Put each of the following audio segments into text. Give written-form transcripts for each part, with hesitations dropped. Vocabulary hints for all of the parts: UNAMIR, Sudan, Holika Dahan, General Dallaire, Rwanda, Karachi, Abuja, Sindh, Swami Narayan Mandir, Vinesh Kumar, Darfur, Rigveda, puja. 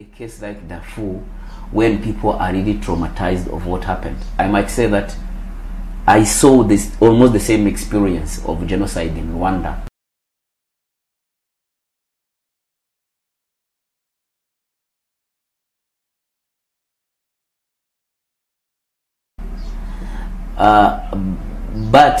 A case like Darfur, when people are really traumatized of what happened, I might say that I saw this almost the same experience of genocide in Rwanda. But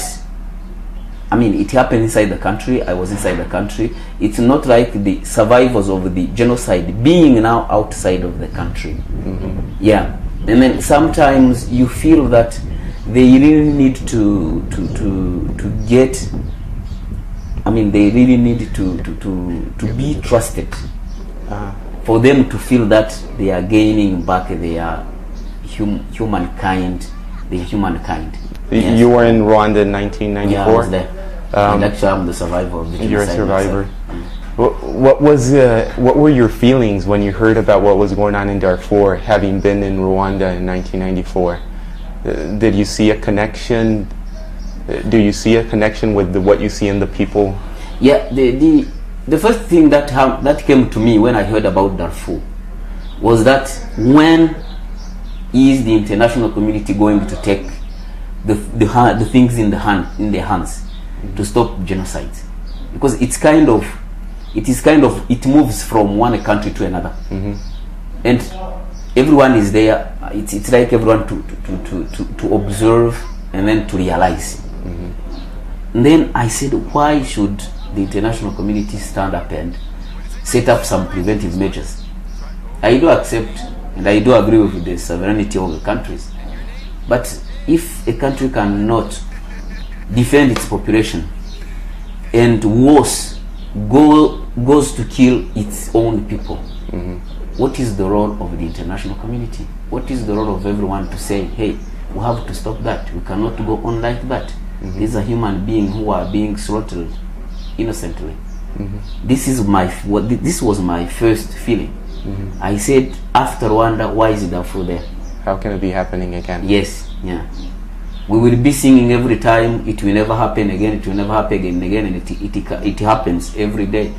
I mean, it happened inside the country. I was inside the country. It's not like the survivors of the genocide being now outside of the country. Mm-hmm. Yeah. And then sometimes you feel that they really need to get, I mean, they really need to be trusted for them to feel that they are gaining back their humankind. Yes. You were in Rwanda in 1994? Yeah, I was there. And actually, I'm the survivor of the genocide. You're a survivor. What were your feelings when you heard about what was going on in Darfur, having been in Rwanda in 1994? Did you see a connection? Do you see a connection with what you see in the people? Yeah, the first thing that came to me when I heard about Darfur was that when is the international community going to take the things in their hands to stop genocide? Because it's it moves from one country to another. Mm-hmm. And everyone is there. It's like everyone to observe and then to realize. Mm-hmm. And then I said, why should the international community stand up and set up some preventive measures? I do accept and I do agree with the sovereignty of the countries, but if a country cannot defend its population and worse goes to kill its own people, mm-hmm, what is the role of the international community? What is the role of everyone to say, hey, we have to stop that, we cannot go on like that? Mm-hmm. These are human beings who are being slaughtered innocently. Mm-hmm. This was my first feeling. Mm-hmm. I said, after Rwanda, why is Darfur there? How can it be happening again? Yes, yeah. We will be singing every time, it will never happen again, it will never happen again, and it happens every day.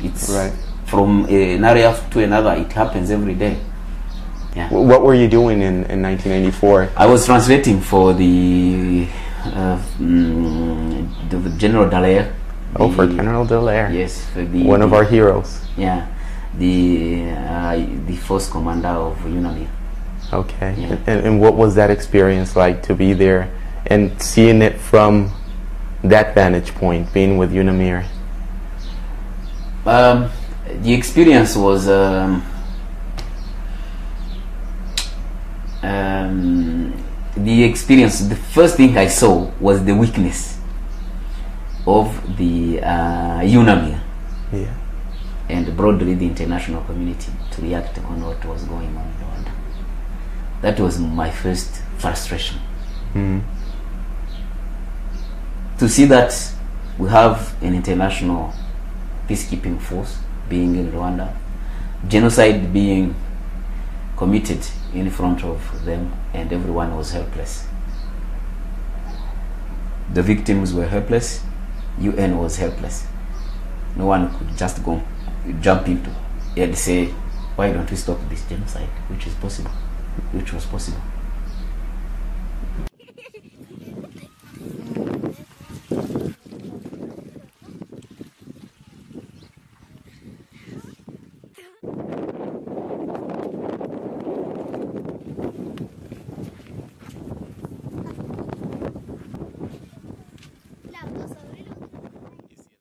It's right. From an area to another, it happens every day. Yeah. What were you doing in 1994? I was translating for the General Dallaire. Oh, for General Dallaire. Yes. For one of our heroes. Yeah. The force commander of UNAMIR. Okay, yeah. And what was that experience like, to be there and seeing it from that vantage point, being with UNAMIR? The experience was the first thing I saw was the weakness of the UNAMIR. Yeah. And broadly the international community to react on what was going on in Rwanda. That was my first frustration. Mm. To see that we have an international peacekeeping force being in Rwanda, genocide being committed in front of them, and everyone was helpless. The victims were helpless, UN was helpless. No one could just go jump into and say, why don't we stop this genocide, which was possible.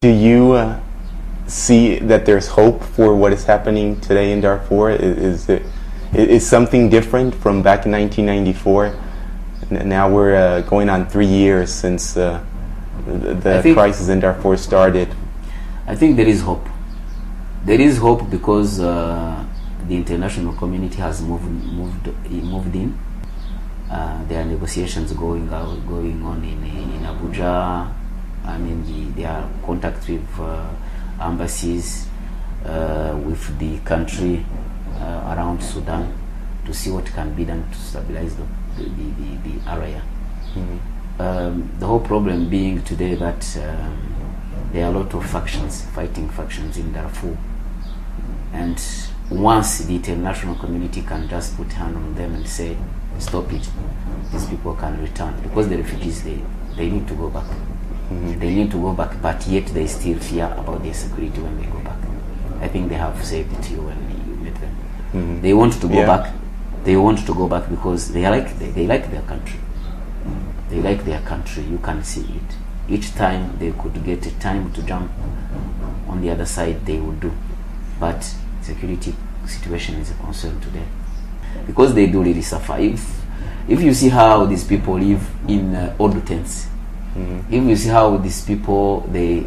Do you see that there's hope for what is happening today in Darfur? Is something different from back in 1994? Now we're going on 3 years since the crisis in Darfur started. I think there is hope. There is hope because the international community has moved in. There are negotiations going on in Abuja. I mean, there are contacts with embassies with the country around Sudan to see what can be done to stabilize the area. Mm-hmm. The whole problem being today that there are a lot of factions, fighting factions in Darfur, and once the international community can just put hand on them and say, stop it, these people can return. Because the refugees, they need to go back. Mm-hmm. They need to go back, but yet they still fear about their security when they go back. I think they have said it to you when you meet them. Mm-hmm. They want to go back. They want to go back because they like their country. They like their country. You can see it. Each time they could get a time to jump on the other side, they would do. But security situation is a concern today because they do really suffer. If you see how these people live in old tents, mm-hmm. if you see how these people, we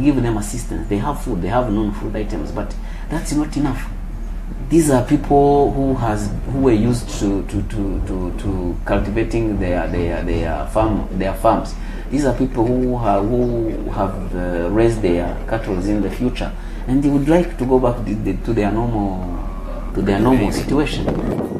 give them assistance. They have food. They have non-food items, but that's not enough. These are people who were used to cultivating their farms. These are people who have raised their cattle in the future, and they would like to go back to their normal situation.